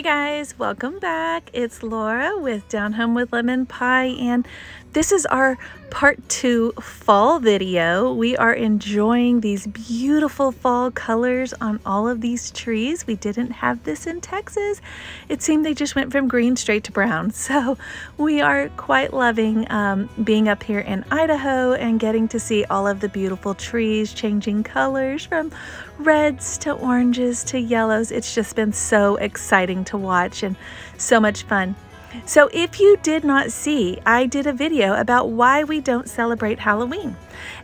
Hey guys, welcome back. It's Laura with Down Home with Lemon Pie, and this is our part 2 fall video. We are enjoying these beautiful fall colors on all of these trees. We didn't have this in Texas. It seemed they just went from green straight to brown. So we are quite loving being up here in Idaho and getting to see all of the beautiful trees changing colors from reds to oranges to yellows. It's just been so exciting to watch and so much fun. So if you did not see, I did a video about why we don't celebrate Halloween.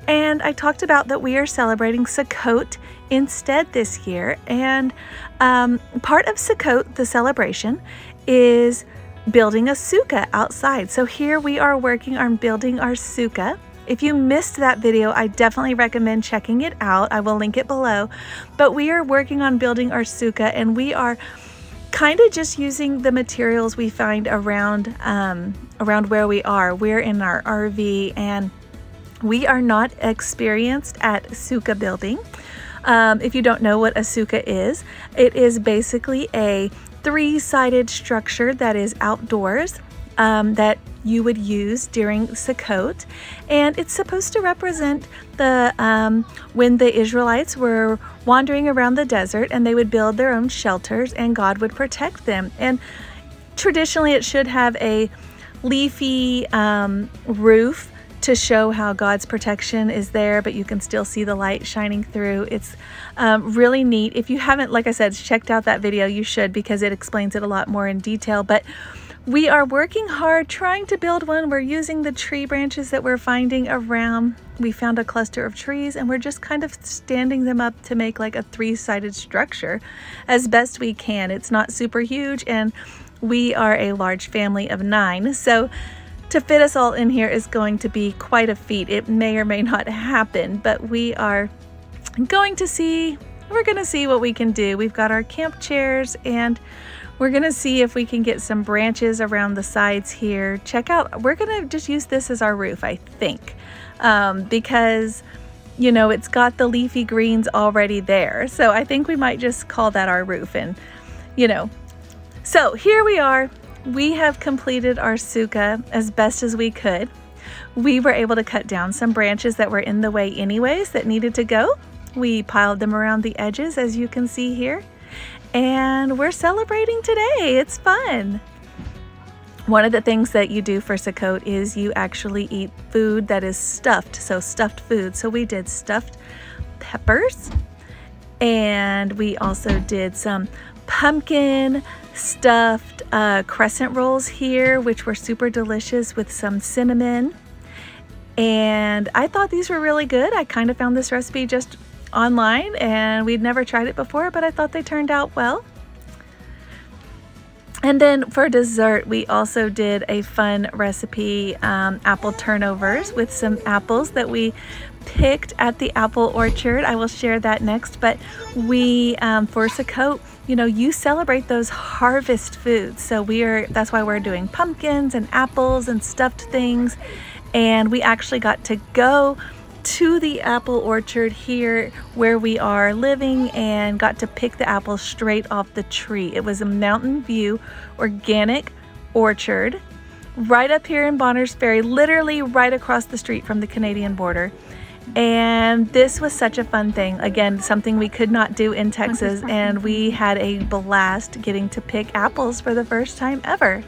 And I talked about that we are celebrating Sukkot instead this year. And part of Sukkot, the celebration, is building a sukkah outside. So here we are working on building our sukkah. If you missed that video, I definitely recommend checking it out. I will link it below. But we are working on building our sukkah, and we are kind of just using the materials we find around where we are. We're in our RV and we are not experienced at sukkah building. If you don't know what a sukkah is, it is basically a three-sided structure that is outdoors that you would use during Sukkot, and it's supposed to represent the when the Israelites were wandering around the desert and they would build their own shelters and God would protect them. And traditionally it should have a leafy roof to show how God's protection is there, but you can still see the light shining through. It's really neat. If you haven't, like I said, checked out that video, you should, because it explains it a lot more in detail. But we are working hard trying to build one. We're using the tree branches that we're finding around. We found a cluster of trees and we're just kind of standing them up to make like a three-sided structure as best we can. It's not super huge, and we are a large family of 9. So to fit us all in here is going to be quite a feat. It may or may not happen, but we are going to see. We're gonna see what we can do. We've got our camp chairs and we're gonna see if we can get some branches around the sides here. Check out, we're gonna just use this as our roof, I think, because, you know, it's got the leafy greens already there. So I think we might just call that our roof. And, you know, so here we are. We have completed our sukkah as best as we could. We were able to cut down some branches that were in the way anyways that needed to go. We piled them around the edges, as you can see here. And we're celebrating today. It's fun. One of the things that you do for Sukkot is you actually eat food that is stuffed, so stuffed food. So we did stuffed peppers, and we also did some pumpkin stuffed crescent rolls here, which were super delicious with some cinnamon. And I thought these were really good. I kind of found this recipe just online and we'd never tried it before, but I thought they turned out well. And then for dessert, we also did a fun recipe, apple turnovers with some apples that we picked at the apple orchard. I will share that next, but we, for Sukkot, you know, you celebrate those harvest foods. So that's why we're doing pumpkins and apples and stuffed things. And we actually got to go to the apple orchard here where we are living and got to pick the apples straight off the tree. It was a Mountain View Organic Orchard right up here in Bonners Ferry, literally right across the street from the Canadian border. And this was such a fun thing. Again, something we could not do in Texas, and we had a blast getting to pick apples for the first time ever.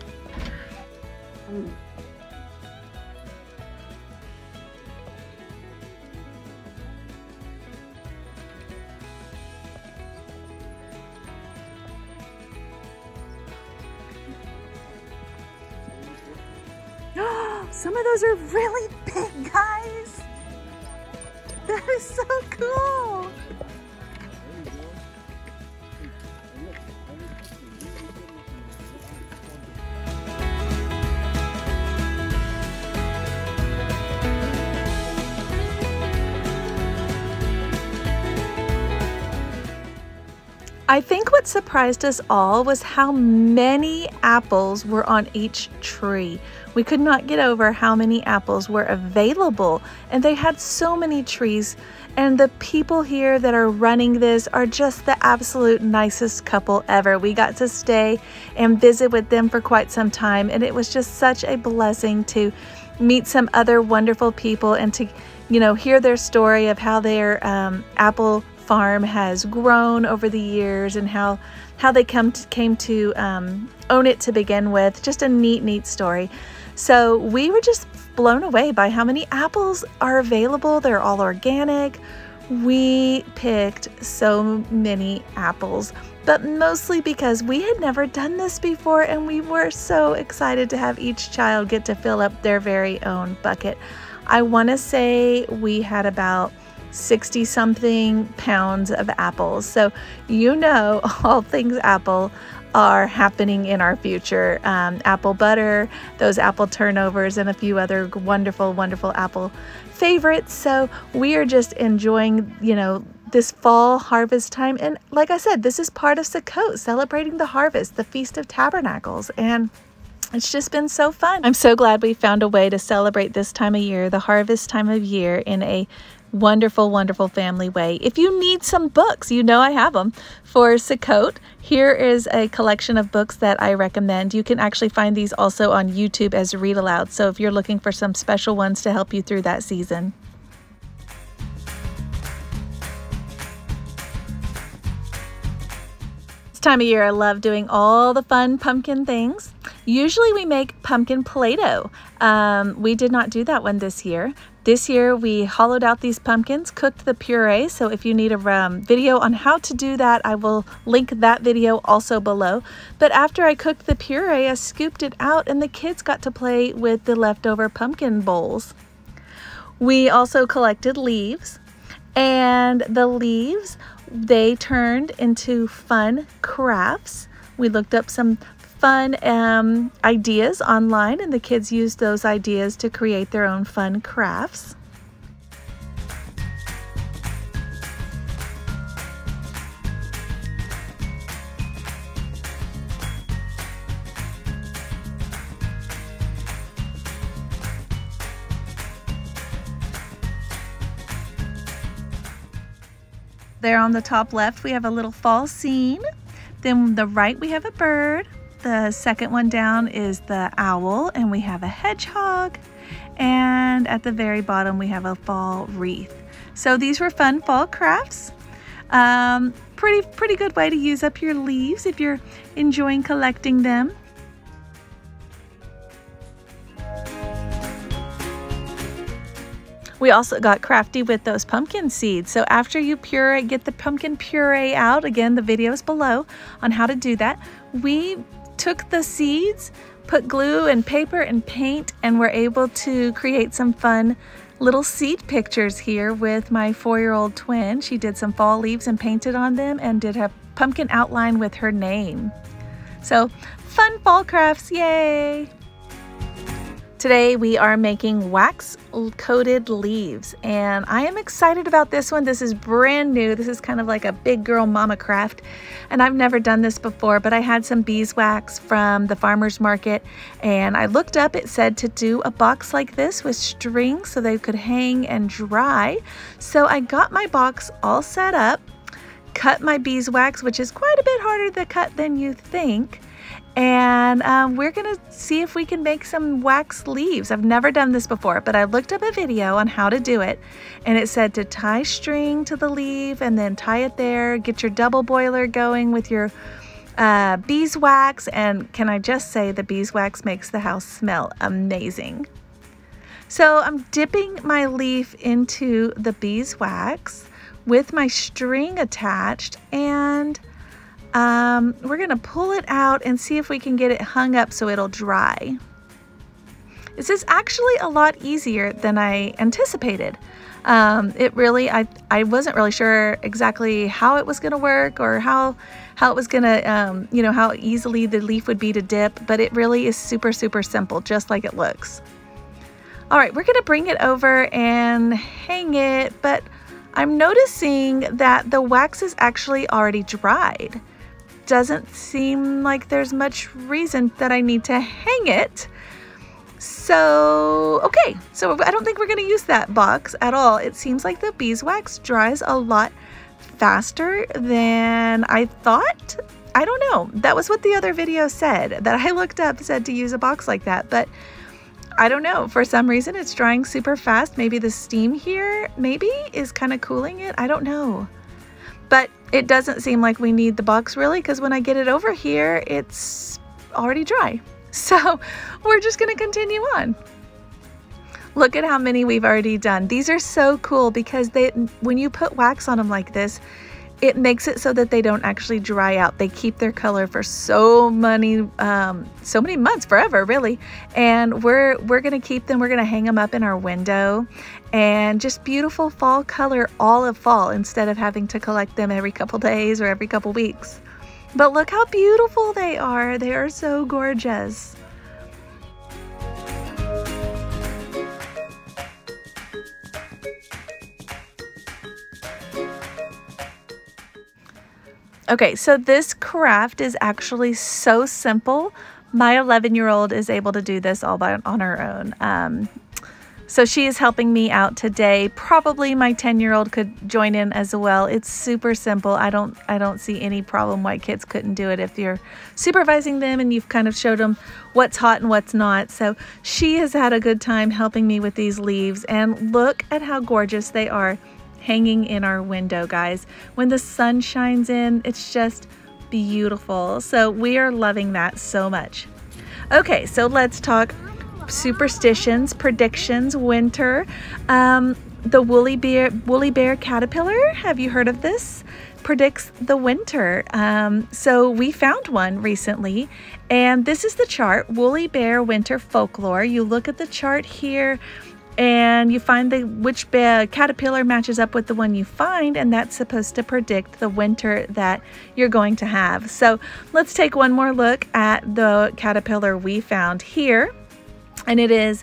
Some of those are really big, guys. That is so cool. I think what surprised us all was how many apples were on each tree. We could not get over how many apples were available, and they had so many trees. And the people here that are running this are just the absolute nicest couple ever. We got to stay and visit with them for quite some time, and it was just such a blessing to meet some other wonderful people and to, you know, hear their story of how their apple farm has grown over the years and how they came to own it to begin with. Just a neat story. So we were just blown away by how many apples are available. They're all organic. We picked so many apples, but mostly because we had never done this before, and we were so excited to have each child get to fill up their very own bucket. I want to say we had about 60 something pounds of apples. So, you know, all things apple are happening in our future. Apple butter, those apple turnovers, and a few other wonderful apple favorites. So we are just enjoying, you know, this fall harvest time. And like I said, this is part of Sukkot, celebrating the harvest, the Feast of Tabernacles. And it's just been so fun. I'm so glad we found a way to celebrate this time of year, the harvest time of year, in a wonderful family way. If you need some books, you know I have them for Sukkot. Here is a collection of books that I recommend. You can actually find these also on YouTube as read aloud. So if you're looking for some special ones to help you through that season. This time of year, I love doing all the fun pumpkin things. Usually we make pumpkin Play-Doh. We did not do that one this year. This year we hollowed out these pumpkins, cooked the puree. So if you need a video on how to do that, I will link that video also below. But after I cooked the puree, I scooped it out and the kids got to play with the leftover pumpkin bowls. We also collected leaves, and the leaves, they turned into fun crafts. We looked up some fun ideas online, and the kids used those ideas to create their own fun crafts. There on the top left we have a little fall scene. Then the right we have a bird. The second one down is the owl, and we have a hedgehog, and at the very bottom we have a fall wreath. So these were fun fall crafts. Pretty good way to use up your leaves if you're enjoying collecting them. We also got crafty with those pumpkin seeds. So after you get the pumpkin puree out, again the video is below on how to do that, we took the seeds, put glue and paper and paint, and were able to create some fun little seed pictures here with my 4-year-old twin. She did some fall leaves and painted on them and did a pumpkin outline with her name. So fun fall crafts, yay! Today we are making wax coated leaves, and I am excited about this one. This is brand new. This is kind of like a big girl mama craft, and I've never done this before, but I had some beeswax from the farmer's market, and I looked up, it said to do a box like this with string so they could hang and dry. So I got my box all set up, cut my beeswax, which is quite a bit harder to cut than you think. And we're gonna see if we can make some wax leaves. I've never done this before, but I looked up a video on how to do it, and it said to tie string to the leaf and then tie it there, get your double boiler going with your beeswax, and can I just say the beeswax makes the house smell amazing. So I'm dipping my leaf into the beeswax with my string attached, and we're gonna pull it out and see if we can get it hung up so it'll dry. This is actually a lot easier than I anticipated. It really, I wasn't really sure exactly how it was gonna work or how it was gonna, you know, how easily the leaf would be to dip, but it really is super simple, just like it looks. All right, we're gonna bring it over and hang it, but I'm noticing that the wax is actually already dried. Doesn't seem like there's much reason that I need to hang it. So, okay, so I don't think we're gonna use that box at all. It seems like the beeswax dries a lot faster than I thought. I don't know, that was what the other video said, that I looked up said to use a box like that, but I don't know, for some reason it's drying super fast. Maybe the steam here maybe is kind of cooling it, I don't know. But it doesn't seem like we need the box really, because when I get it over here, it's already dry. So we're just going to continue on. Look at how many we've already done. These are so cool because when you put wax on them like this, it makes it so that they don't actually dry out. They keep their color for so many months, forever, really. And we're going to keep them. We're going to hang them up in our window, and just beautiful fall color all of fall instead of having to collect them every couple days or every couple weeks. But look how beautiful they are. They are so gorgeous. Okay, so this craft is actually so simple. My 11-year-old is able to do this all on her own. So she is helping me out today. Probably my 10-year-old could join in as well. It's super simple. I don't see any problem why kids couldn't do it if you're supervising them and you've kind of showed them what's hot and what's not. So she has had a good time helping me with these leaves, and look at how gorgeous they are hanging in our window, guys. When the sun shines in, it's just beautiful. So we are loving that so much. Okay, so let's talk superstitions, predictions, winter. The woolly bear caterpillar, have you heard of this? Predicts the winter. So we found one recently, and this is the chart, Woolly Bear Winter Folklore. You look at the chart here and you find which bear caterpillar matches up with the one you find, and that's supposed to predict the winter that you're going to have. So let's take one more look at the caterpillar we found here. And it is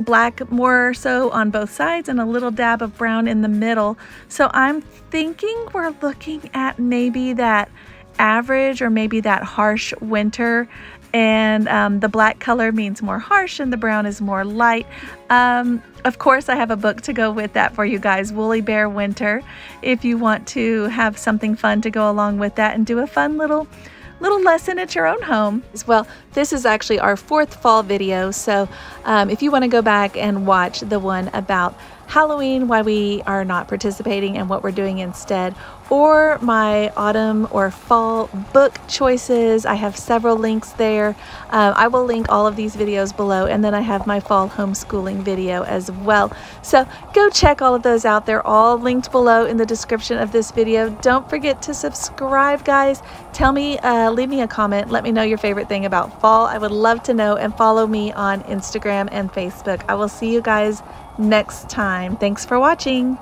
black more so on both sides and a little dab of brown in the middle. So I'm thinking we're looking at maybe that average or maybe that harsh winter. And the black color means more harsh and the brown is more light. Of course, I have a book to go with that for you guys, Woolly Bear Winter, if you want to have something fun to go along with that and do a fun little lesson at your own home. Well, this is actually our 4th fall video, so if you want to go back and watch the one about Halloween, why we are not participating and what we're doing instead, or my autumn or fall book choices, I have several links there. I will link all of these videos below, and then I have my fall homeschooling video as well. So go check all of those out. They're all linked below in the description of this video. Don't forget to subscribe, guys. Tell me, leave me a comment. Let me know your favorite thing about fall. I would love to know, and follow me on Instagram and Facebook. I will see you guys next time. Thanks for watching.